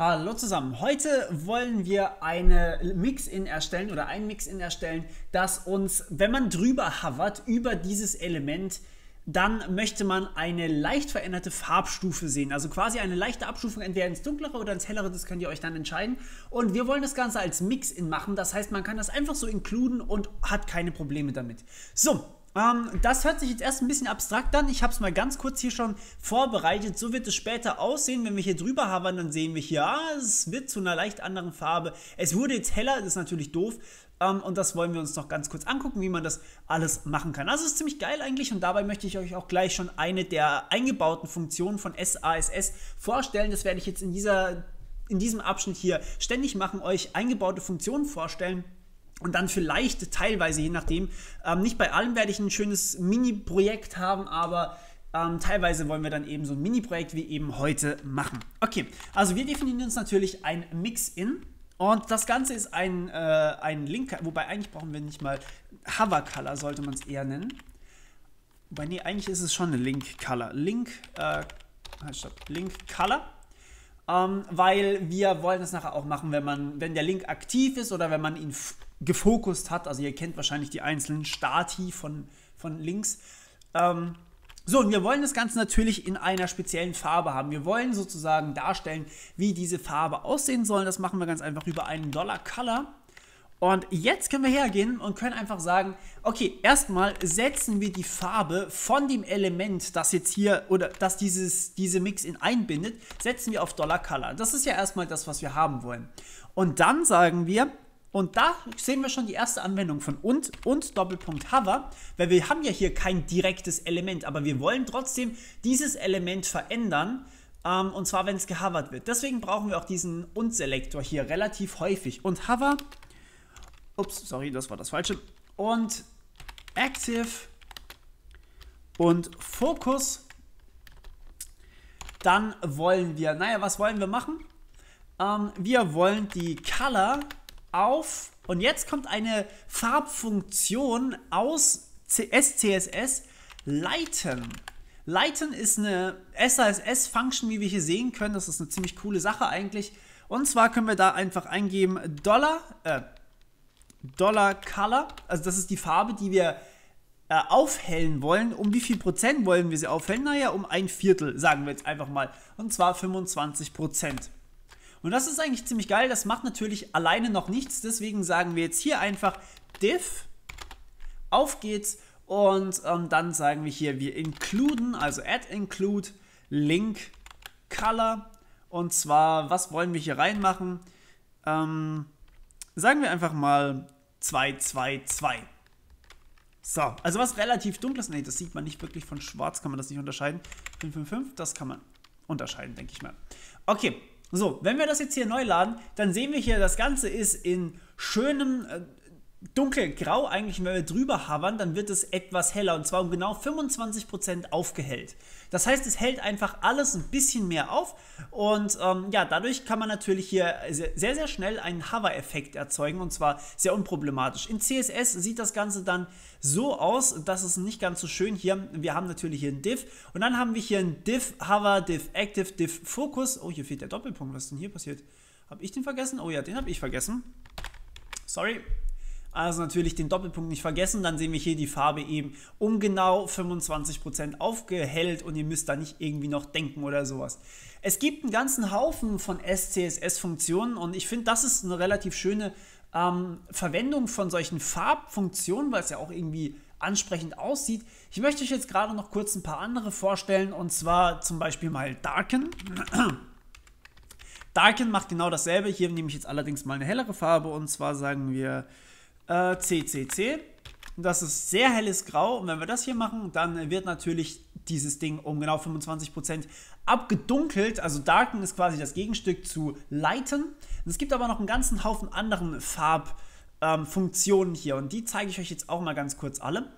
Hallo zusammen, heute wollen wir ein Mix-In erstellen, das uns, wenn man drüber hovert über dieses Element, dann möchte man eine leicht veränderte Farbstufe sehen. Also quasi eine leichte Abstufung, entweder ins Dunklere oder ins Hellere, das könnt ihr euch dann entscheiden. Und wir wollen das Ganze als Mix-In machen, das heißt, man kann das einfach so inkluden und hat keine Probleme damit. So. Das hört sich jetzt erst ein bisschen abstrakt an. Ich habe es mal ganz kurz hier schon vorbereitet. So wird es später aussehen. Wenn wir hier drüber hovern, dann sehen wir hier, ja, es wird zu einer leicht anderen Farbe. Es wurde jetzt heller, das ist natürlich doof. Und das wollen wir uns noch ganz kurz angucken, wie man das alles machen kann. Also es ist ziemlich geil eigentlich und dabei möchte ich euch auch gleich schon eine der eingebauten Funktionen von SASS vorstellen. Das werde ich jetzt in diesem Abschnitt hier ständig machen, euch eingebaute Funktionen vorstellen. Und dann vielleicht teilweise, je nachdem, nicht bei allem werde ich ein schönes Mini-Projekt haben, aber teilweise wollen wir dann eben so ein Mini-Projekt wie eben heute machen. Okay, also wir definieren uns natürlich ein Mix-In und das Ganze ist ein Link, wobei eigentlich brauchen wir nicht mal Hover-Color, sollte man es eher nennen. Wobei, nee, eigentlich ist es schon eine Link-Color. Link-Color. Weil wir wollen das nachher auch machen, wenn der Link aktiv ist oder wenn man ihn gefokust hat. Also ihr kennt wahrscheinlich die einzelnen Stati von Links. So, und wir wollen das Ganze natürlich in einer speziellen Farbe haben. Wir wollen sozusagen darstellen, wie diese Farbe aussehen soll. Das machen wir ganz einfach über einen $Color. Und jetzt können wir hergehen und können einfach sagen, okay, erstmal setzen wir die Farbe von dem Element, das jetzt hier, oder das diese Mix-In einbindet, setzen wir auf $Color. Das ist ja erstmal das, was wir haben wollen. Und dann sagen wir, und da sehen wir schon die erste Anwendung von und $Hover, weil wir haben ja hier kein direktes Element, aber wir wollen trotzdem dieses Element verändern, und zwar, wenn es gehovert wird. Deswegen brauchen wir auch diesen und-Selektor hier relativ häufig. Und Hover... Ups, sorry, das war das Falsche. Und Active und Focus. Dann wollen wir, naja, was wollen wir machen? Wir wollen die Color auf, und jetzt kommt eine Farbfunktion aus SCSS, Lighten. Lighten ist eine SASS-Function, wie wir hier sehen können. Das ist eine ziemlich coole Sache eigentlich. Und zwar können wir da einfach eingeben, $Color, also das ist die Farbe, die wir aufhellen wollen. Um wie viel Prozent wollen wir sie aufhellen? Naja, um 1/4, sagen wir jetzt einfach mal. Und zwar 25%. Und das ist eigentlich ziemlich geil. Das macht natürlich alleine noch nichts. Deswegen sagen wir jetzt hier einfach div, auf geht's. Und dann sagen wir hier, wir includen, also add include, link, color. Und zwar, was wollen wir hier reinmachen? Sagen wir einfach mal 222. So, also was relativ dunkles. Nee, das sieht man nicht wirklich, von schwarz kann man das nicht unterscheiden. 555, das kann man unterscheiden, denke ich mal. Okay, so, wenn wir das jetzt hier neu laden, dann sehen wir hier, das Ganze ist in schönem dunkelgrau eigentlich. Wenn wir drüber hovern, dann wird es etwas heller, und zwar um genau 25% aufgehellt. Das heißt, es hält einfach alles ein bisschen mehr auf, und ja, dadurch kann man natürlich hier sehr, sehr schnell einen Hover-Effekt erzeugen, und zwar sehr unproblematisch. In CSS sieht das Ganze dann so aus, dass es nicht ganz so schön hier, wir haben natürlich hier ein Div, und dann haben wir hier ein Div Hover, Div Active, Div Focus. Oh, hier fehlt der Doppelpunkt, was ist denn hier passiert? Habe ich den vergessen? Oh ja, den habe ich vergessen. Sorry. Also natürlich den Doppelpunkt nicht vergessen, dann sehen wir hier die Farbe eben um genau 25% aufgehellt, und ihr müsst da nicht irgendwie noch denken oder sowas. Es gibt einen ganzen Haufen von SCSS-Funktionen, und ich finde, das ist eine relativ schöne Verwendung von solchen Farbfunktionen, weil es ja auch irgendwie ansprechend aussieht. Ich möchte euch jetzt gerade noch kurz ein paar andere vorstellen, und zwar zum Beispiel mal Darken. Darken macht genau dasselbe, hier nehme ich jetzt allerdings mal eine hellere Farbe, und zwar sagen wir... CCC, das ist sehr helles Grau, und wenn wir das hier machen, dann wird natürlich dieses Ding um genau 25% abgedunkelt. Also Darken ist quasi das Gegenstück zu Lighten. Es gibt aber noch einen ganzen Haufen anderen Farbfunktionen hier, und die zeige ich euch jetzt auch mal ganz kurz alle.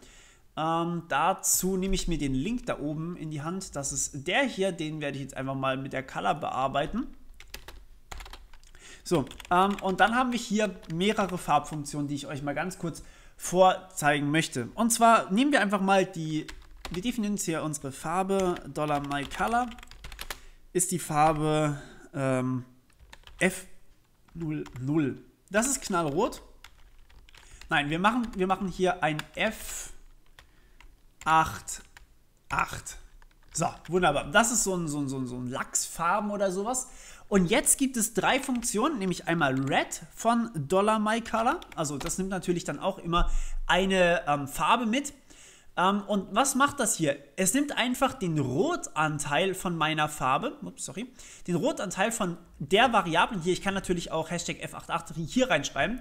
Dazu nehme ich mir den Link da oben in die Hand, das ist der hier, den werde ich jetzt einfach mal mit der Color bearbeiten. So, und dann haben wir hier mehrere Farbfunktionen, die ich euch mal ganz kurz vorzeigen möchte. Und zwar nehmen wir einfach mal wir definieren jetzt hier unsere Farbe, $MyColor ist die Farbe F00. Das ist knallrot. Nein, wir machen hier ein F88. So, wunderbar. Das ist so ein Lachsfarben oder sowas. Und jetzt gibt es drei Funktionen, nämlich einmal red von $myColor. Also das nimmt natürlich dann auch immer eine Farbe mit. Und was macht das hier? Es nimmt einfach den Rotanteil von meiner Farbe, den Rotanteil von der Variablen hier. Ich kann natürlich auch Hashtag F88 hier reinschreiben.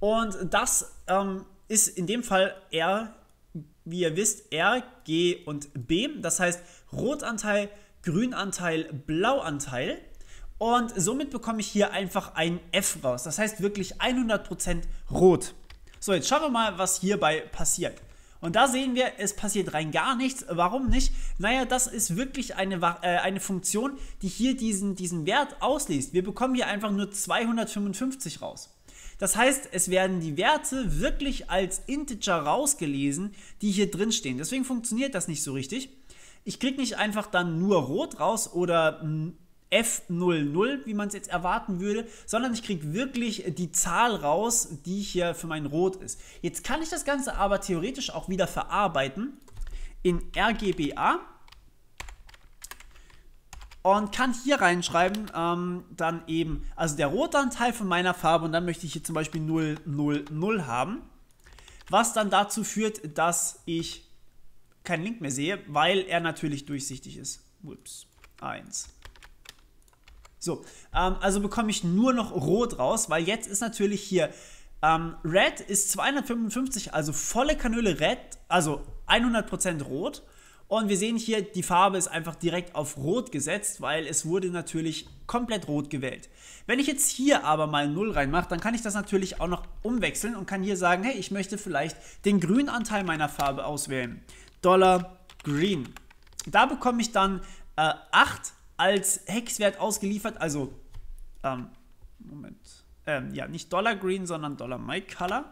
Und das ist in dem Fall R, wie ihr wisst, R, G und B. Das heißt Rotanteil, Grünanteil, Blauanteil. Und somit bekomme ich hier einfach ein F raus. Das heißt wirklich 100% rot. So, jetzt schauen wir mal, was hierbei passiert. Und da sehen wir, es passiert rein gar nichts. Warum nicht? Naja, das ist wirklich eine Funktion, die hier diesen Wert ausliest. Wir bekommen hier einfach nur 255 raus. Das heißt, es werden die Werte wirklich als Integer rausgelesen, die hier drin stehen. Deswegen funktioniert das nicht so richtig. Ich kriege nicht einfach dann nur rot raus oder F00, wie man es jetzt erwarten würde, sondern ich kriege wirklich die Zahl raus, die hier für mein Rot ist. Jetzt kann ich das Ganze aber theoretisch auch wieder verarbeiten in RGBA und kann hier reinschreiben, dann eben, also der Rotanteil von meiner Farbe, und dann möchte ich hier zum Beispiel 000 haben, was dann dazu führt, dass ich keinen Link mehr sehe, weil er natürlich durchsichtig ist. Ups, 1. So, also bekomme ich nur noch rot raus, weil jetzt ist natürlich hier, red ist 255, also volle Kanüle red, also 100% rot. Und wir sehen hier, die Farbe ist einfach direkt auf rot gesetzt, weil es wurde natürlich komplett rot gewählt. Wenn ich jetzt hier aber mal 0 reinmache, dann kann ich das natürlich auch noch umwechseln und kann hier sagen, hey, ich möchte vielleicht den grünen Anteil meiner Farbe auswählen. $green. Da bekomme ich dann 8 als Hexwert ausgeliefert, also, ja, nicht $green, sondern $myColor.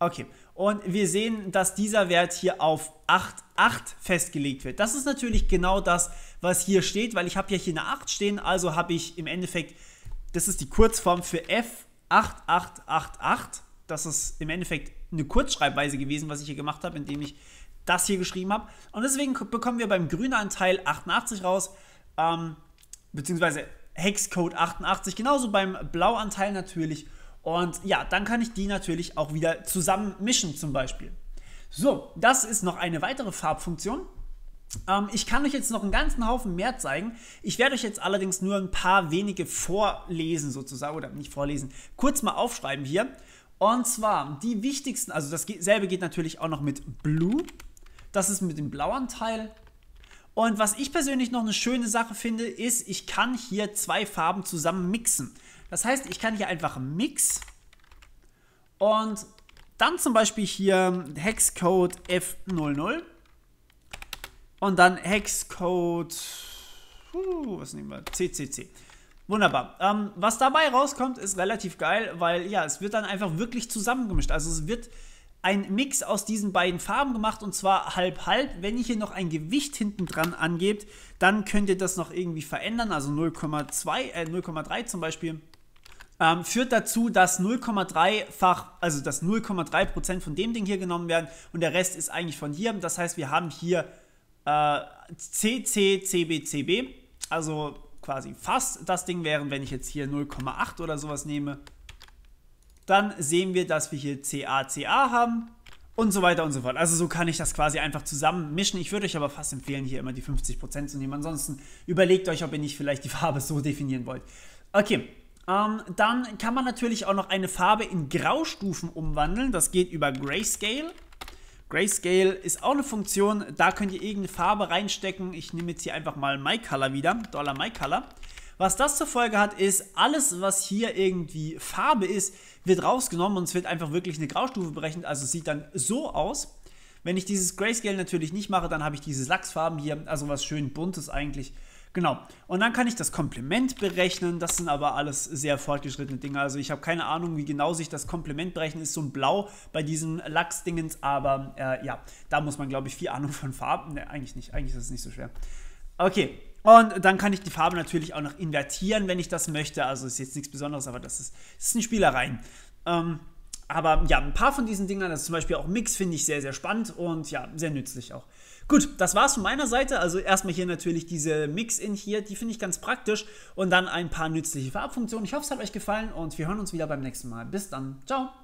Okay, und wir sehen, dass dieser Wert hier auf 8,8 festgelegt wird. Das ist natürlich genau das, was hier steht, weil ich habe ja hier eine 8 stehen, also habe ich im Endeffekt, das ist die Kurzform für F8888. Das ist im Endeffekt eine Kurzschreibweise gewesen, was ich hier gemacht habe, indem ich das hier geschrieben habe. Und deswegen bekommen wir beim grünen Anteil 88 raus, beziehungsweise Hexcode 88, genauso beim Blauanteil natürlich. Und ja, dann kann ich die natürlich auch wieder zusammen mischen zum Beispiel. So, das ist noch eine weitere Farbfunktion. Ich kann euch jetzt noch einen ganzen Haufen mehr zeigen. Ich werde euch jetzt allerdings nur ein paar wenige vorlesen sozusagen, oder nicht vorlesen, kurz mal aufschreiben hier. Und zwar die wichtigsten, also dasselbe geht natürlich auch noch mit Blue. Das ist mit dem blauen Teil. Und was ich persönlich noch eine schöne Sache finde, ist, ich kann hier zwei Farben zusammen mixen. Das heißt, ich kann hier einfach Mix und dann zum Beispiel hier Hexcode F00 und dann Hexcode, was nehmen wir? CCC. Wunderbar. Was dabei rauskommt, ist relativ geil, weil ja, es wird dann einfach wirklich zusammengemischt. Also es wird ein Mix aus diesen beiden Farben gemacht, und zwar halb-halb. Wenn ihr hier noch ein Gewicht hinten dran angebt, dann könnt ihr das noch irgendwie verändern, also 0,3 zum Beispiel. Führt dazu, dass 0,3-fach, also dass 0,3% von dem Ding hier genommen werden und der Rest ist eigentlich von hier. Das heißt, wir haben hier CC, CB, CB, also quasi fast das Ding wären, wenn ich jetzt hier 0,8 oder sowas nehme. Dann sehen wir, dass wir hier CA, CA haben und so weiter und so fort. Also so kann ich das quasi einfach zusammen mischen. Ich würde euch aber fast empfehlen, hier immer die 50% zu nehmen. Ansonsten überlegt euch, ob ihr nicht vielleicht die Farbe so definieren wollt. Okay, dann kann man natürlich auch noch eine Farbe in Graustufen umwandeln. Das geht über Grayscale. Grayscale ist auch eine Funktion, da könnt ihr irgendeine Farbe reinstecken. Ich nehme jetzt hier einfach mal myColor wieder, $myColor. Was das zur Folge hat, ist, alles, was hier irgendwie Farbe ist, wird rausgenommen und es wird einfach wirklich eine Graustufe berechnet. Also es sieht dann so aus. Wenn ich dieses Grayscale natürlich nicht mache, dann habe ich diese Lachsfarben hier, also was schön Buntes eigentlich. Genau. Und dann kann ich das Komplement berechnen. Das sind aber alles sehr fortgeschrittene Dinge. Also ich habe keine Ahnung, wie genau sich das Komplement berechnet. Ist so ein Blau bei diesem Lachsdingens. Aber ja, da muss man, glaube ich, viel Ahnung von Farben. Ne, eigentlich nicht. Eigentlich ist es nicht so schwer. Okay. Und dann kann ich die Farbe natürlich auch noch invertieren, wenn ich das möchte. Also ist jetzt nichts Besonderes, aber das sind Spielereien. Aber ja, ein paar von diesen Dingern, also zum Beispiel auch Mix, finde ich sehr, sehr spannend und ja, sehr nützlich auch. Gut, das war's von meiner Seite. Also erstmal hier natürlich diese Mix-In hier, die finde ich ganz praktisch. Und dann ein paar nützliche Farbfunktionen. Ich hoffe, es hat euch gefallen und wir hören uns wieder beim nächsten Mal. Bis dann. Ciao.